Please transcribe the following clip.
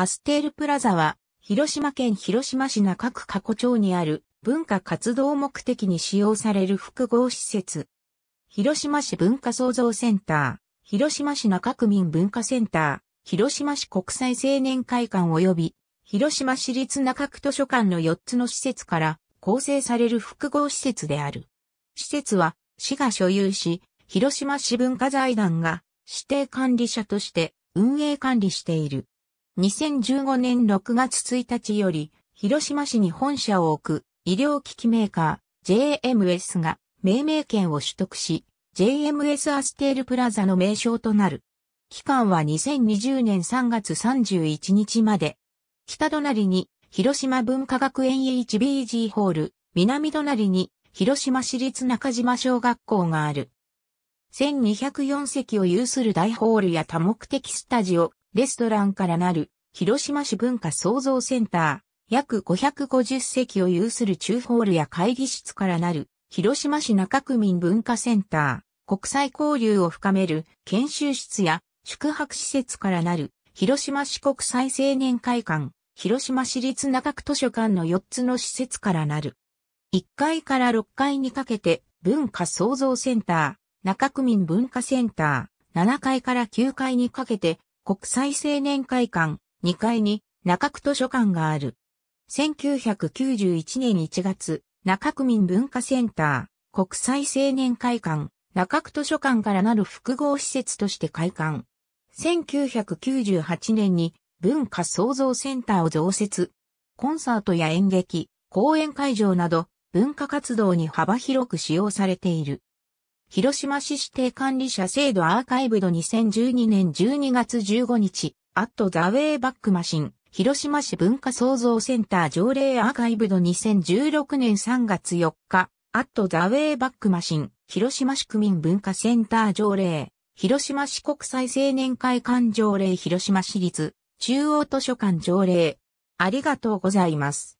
アステールプラザは、広島県広島市中区加古町にある文化活動目的に使用される複合施設。広島市文化創造センター、広島市中区民文化センター、広島市国際青年会館及び、広島市立中区図書館の4つの施設から構成される複合施設である。施設は、市が所有し、広島市文化財団が指定管理者として運営管理している。2015年6月1日より、広島市に本社を置く医療機器メーカー JMS が命名権を取得し、JMS アステールプラザの名称となる。期間は2020年3月31日まで。北隣に広島文化学園 HBG ホール、南隣に広島市立中島小学校がある。1204席を有する大ホールや多目的スタジオ、レストランからなる広島市文化創造センター、約550席を有する中ホールや会議室からなる広島市中区民文化センター、国際交流を深める研修室や宿泊施設からなる広島市国際青年会館、広島市立中区図書館の4つの施設からなる。1階から6階にかけて文化創造センター、中区民文化センター、7階から9階にかけて国際青年会館、2階に中区図書館がある。1991年1月、中区民文化センター、国際青年会館、中区図書館からなる複合施設として開館。1998年に文化創造センターを増設。コンサートや演劇、講演会場など文化活動に幅広く使用されている。広島市指定管理者制度アーカイブド2012年12月15日、アット・ザ・ウェイ・バック・マシン、広島市文化創造センター条例アーカイブド2016年3月4日、アット・ザ・ウェイ・バック・マシン、広島市区民文化センター条例、広島市国際青年会館条例、広島市立中央図書館条例。ありがとうございます。